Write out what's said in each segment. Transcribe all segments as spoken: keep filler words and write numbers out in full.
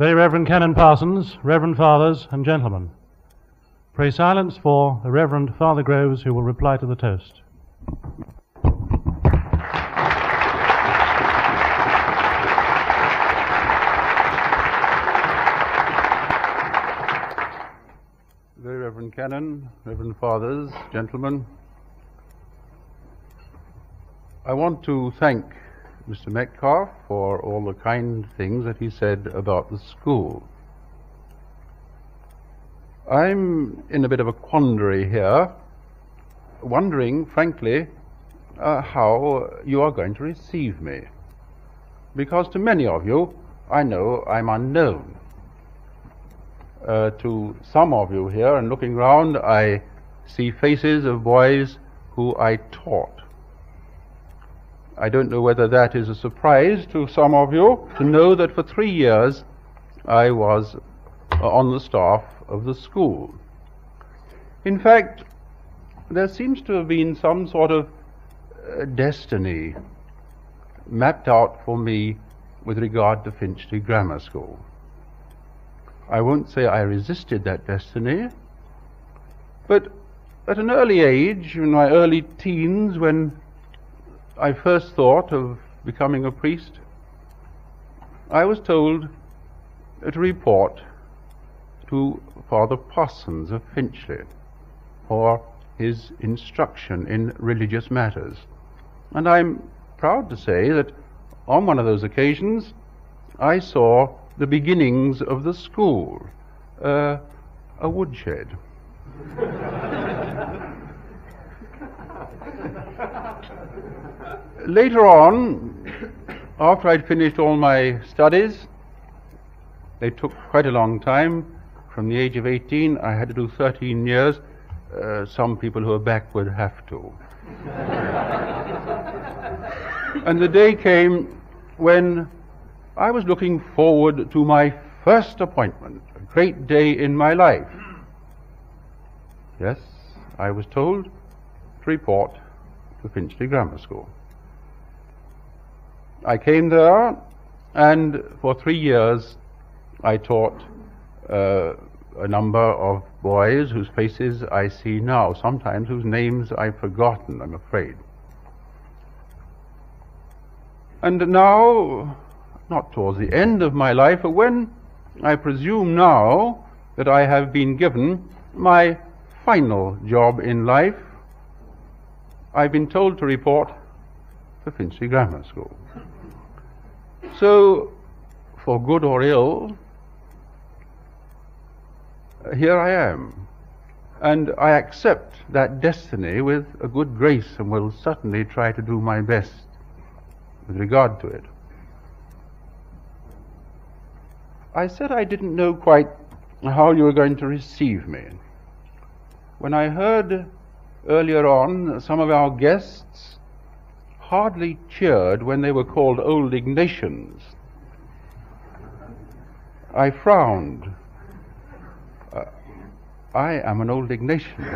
Very Reverend Canon Parsons, Reverend Fathers and Gentlemen, pray silence for the Reverend Father Groves, who will reply to the toast. Very Reverend Canon, Reverend Fathers, Gentlemen, I want to thank Mister Metcalfe for all the kind things that he said about the school. I'm in a bit of a quandary here, wondering, frankly, uh, how you are going to receive me. Because to many of you, I know I'm unknown. Uh, to some of you here, and looking round, I see faces of boys who I taught. I don't know whether that is a surprise to some of you, to know that for three years I was on the staff of the school. In fact, there seems to have been some sort of uh, destiny mapped out for me with regard to Finchley Grammar School. I won't say I resisted that destiny, but at an early age, in my early teens, when I first thought of becoming a priest, I was told to report to Father Parsons of Finchley for his instruction in religious matters. And I'm proud to say that on one of those occasions I saw the beginnings of the school, uh, a woodshed. Later on, after I'd finished all my studies, they took quite a long time. From the age of eighteen, I had to do thirteen years. Uh, some people who are backward have to. And the day came when I was looking forward to my first appointment, a great day in my life. Yes, I was told to report to Finchley Grammar School. I came there, and for three years I taught uh, a number of boys whose faces I see now, sometimes whose names I've forgotten, I'm afraid. And now, not towards the end of my life, but when I presume now that I have been given my final job in life, I've been told to report to Finchley Grammar School. So, for good or ill, here I am, and I accept that destiny with a good grace and will certainly try to do my best with regard to it. I said I didn't know quite how you were going to receive me. When I heard earlier on some of our guests hardly cheered when they were called old Ignatians, I frowned. Uh, I am an old Ignatian.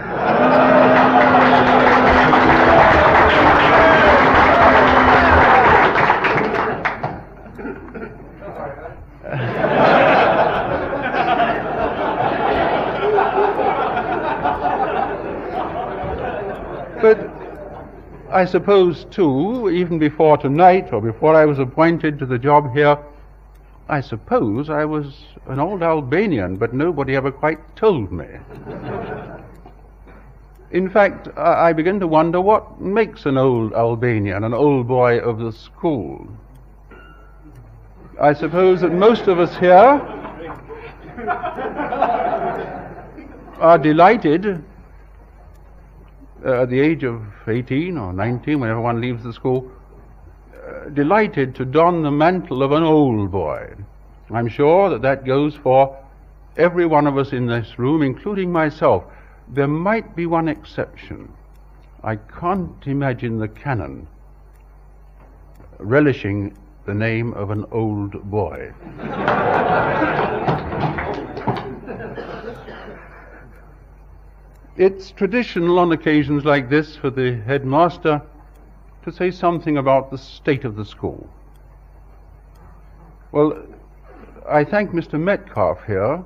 But I suppose, too, even before tonight, or before I was appointed to the job here, I suppose I was an old Albanian, but nobody ever quite told me. In fact, I, I begin to wonder what makes an old Albanian, an old boy of the school. I suppose that most of us here are delighted Uh, at the age of eighteen or nineteen, whenever one leaves the school, uh, delighted to don the mantle of an old boy. I'm sure that that goes for every one of us in this room, including myself. There might be one exception. I can't imagine the Canon relishing the name of an old boy. It's traditional on occasions like this for the headmaster to say something about the state of the school. Well, I thank Mister Metcalfe here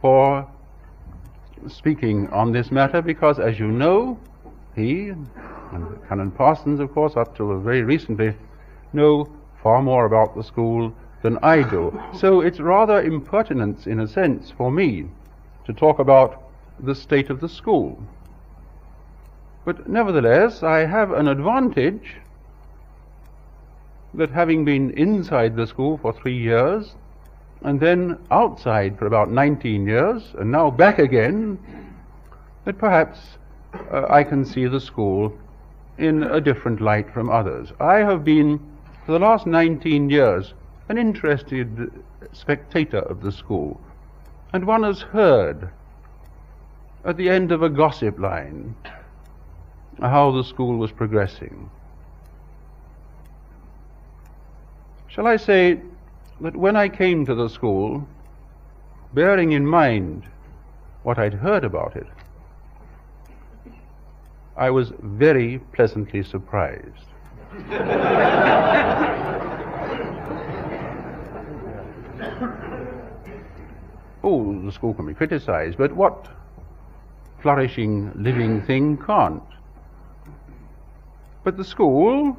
for speaking on this matter, because as you know, he and Canon Parsons, of course, up till very recently, know far more about the school than I do. So it's rather impertinence, in a sense, for me to talk about the state of the school. But nevertheless, I have an advantage that, having been inside the school for three years, and then outside for about nineteen years, and now back again, that perhaps uh, I can see the school in a different light from others. I have been, for the last nineteen years, an interested spectator of the school, and one has heard at the end of a gossip line how the school was progressing. Shall I say that when I came to the school, bearing in mind what I'd heard about it, I was very pleasantly surprised. Oh, the school can be criticized, but what flourishing, living thing can't? But the school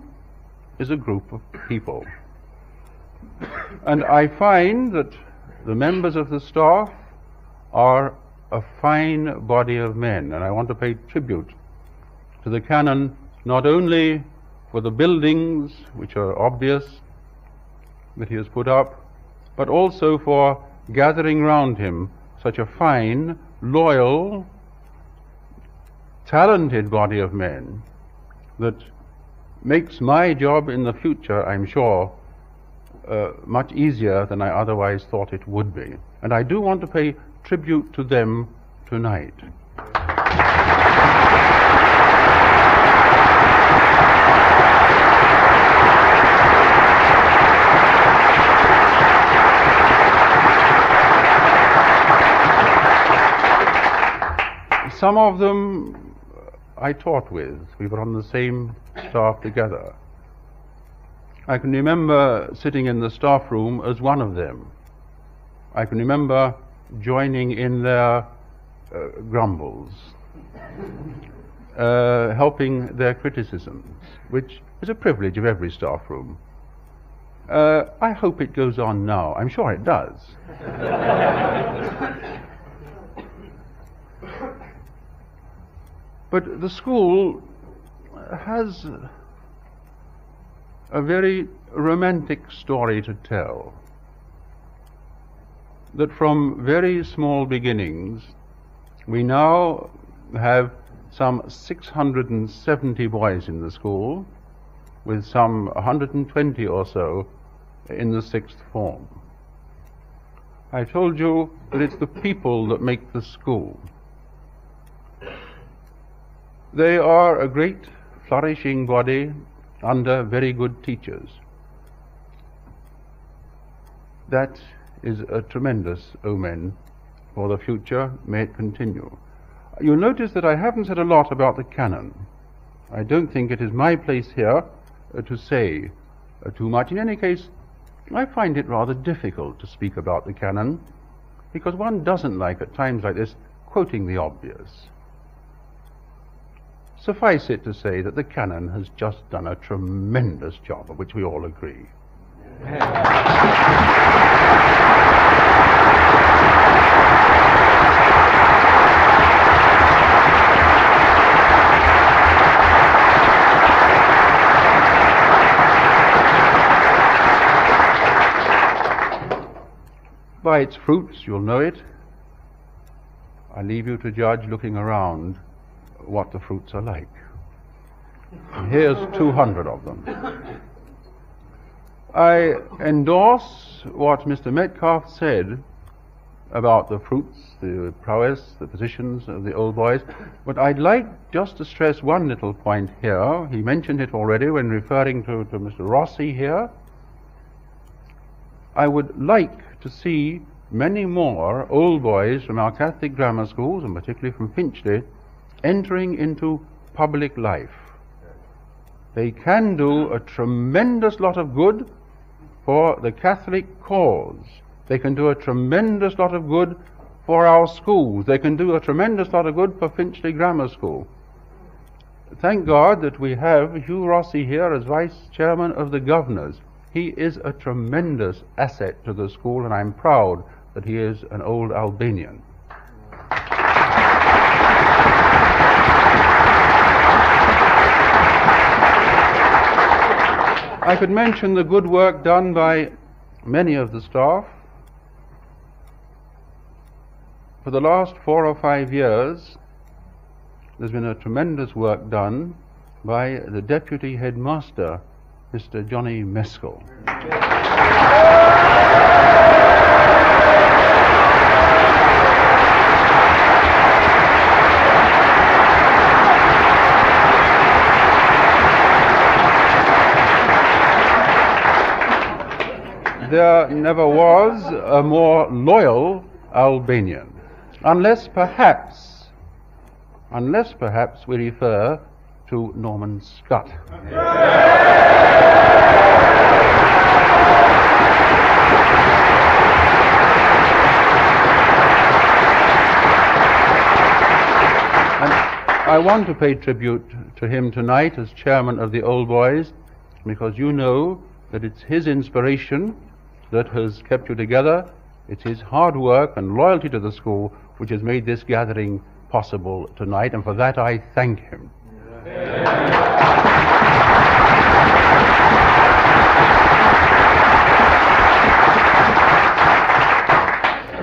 is a group of people. And I find that the members of the staff are a fine body of men, and I want to pay tribute to the Canon, not only for the buildings, which are obvious, that he has put up, but also for gathering round him such a fine, loyal, talented body of men that makes my job in the future, I'm sure, uh, much easier than I otherwise thought it would be. And I do want to pay tribute to them tonight. Some of them I taught with. We were on the same staff together. I can remember sitting in the staff room as one of them. I can remember joining in their uh, grumbles, uh, helping their criticisms, which is a privilege of every staff room. Uh, I hope it goes on now. I'm sure it does. But the school has a very romantic story to tell, that from very small beginnings we now have some six hundred seventy boys in the school, with some one hundred twenty or so in the sixth form. I told you that it's the people that make the school. They are a great flourishing body under very good teachers. That is a tremendous omen for the future. May it continue. You'll notice that I haven't said a lot about the Canon. I don't think it is my place here uh, to say uh, too much. In any case, I find it rather difficult to speak about the Canon, because one doesn't like, at times like this, quoting the obvious. Suffice it to say that the Canon has just done a tremendous job, of which we all agree. By its fruits you'll know it. I leave you to judge, looking around, what the fruits are like. And here's two hundred of them. I endorse what Mister Metcalfe said about the fruits, the prowess, the positions of the old boys, but I'd like just to stress one little point here. He mentioned it already when referring to, to Mister Rossi here. I would like to see many more old boys from our Catholic grammar schools, and particularly from Finchley, entering into public life. They can do a tremendous lot of good for the Catholic cause. They can do a tremendous lot of good for our schools. They can do a tremendous lot of good for Finchley Grammar School. Thank God that we have Hugh Rossi here as Vice Chairman of the Governors. He is a tremendous asset to the school, and I'm proud that he is an old Albanian. I could mention the good work done by many of the staff. For the last four or five years, there's been a tremendous work done by the Deputy Headmaster, Mister Johnny Meskell. There never was a more loyal Albanian, unless perhaps, unless perhaps we refer to Norman Scott. And I want to pay tribute to him tonight as chairman of the Old Boys, because you know that it's his inspiration that has kept you together. It's his hard work and loyalty to the school which has made this gathering possible tonight, and for that I thank him. Yeah.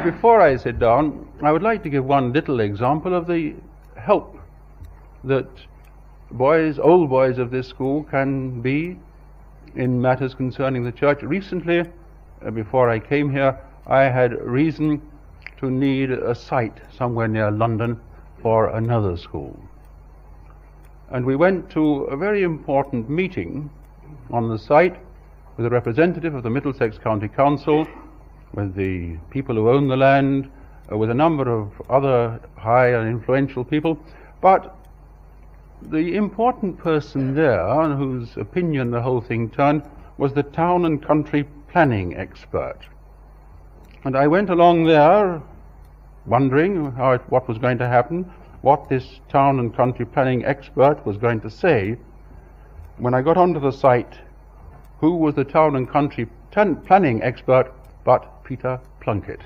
Yeah. Before I sit down, I would like to give one little example of the help that boys, old boys of this school can be in matters concerning the church. Recently, uh, before I came here, I had reason to need a site somewhere near London for another school. And we went to a very important meeting on the site with a representative of the Middlesex County Council, with the people who own the land, uh, with a number of other high and influential people. But the important person there, on whose opinion the whole thing turned, was the town and country planning expert. And I went along there wondering how it, what was going to happen, what this town and country planning expert was going to say. When I got onto the site, who was the town and country plan planning expert but Peter Plunkett?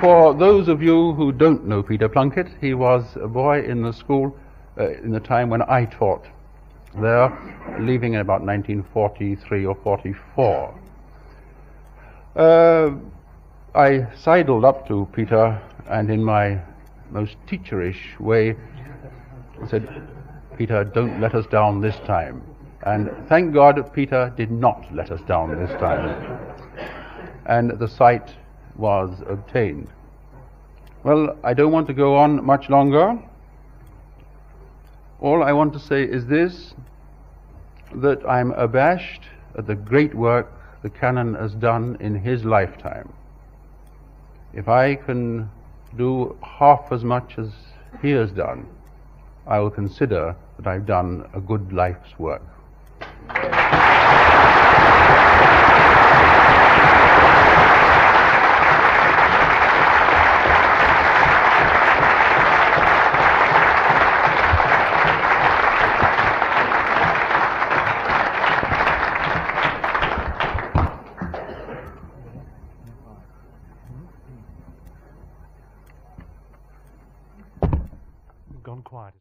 For those of you who don't know Peter Plunkett, he was a boy in the school uh, in the time when I taught there, leaving in about nineteen forty-three or forty-four. Uh, I sidled up to Peter and in my most teacherish way said, "Peter, don't let us down this time." And thank God Peter did not let us down this time. And the site was obtained. Well, I don't want to go on much longer. All I want to say is this, that I'm abashed at the great work the Canon has done in his lifetime. If I can do half as much as he has done, I will consider that I've done a good life's work. Gone quiet.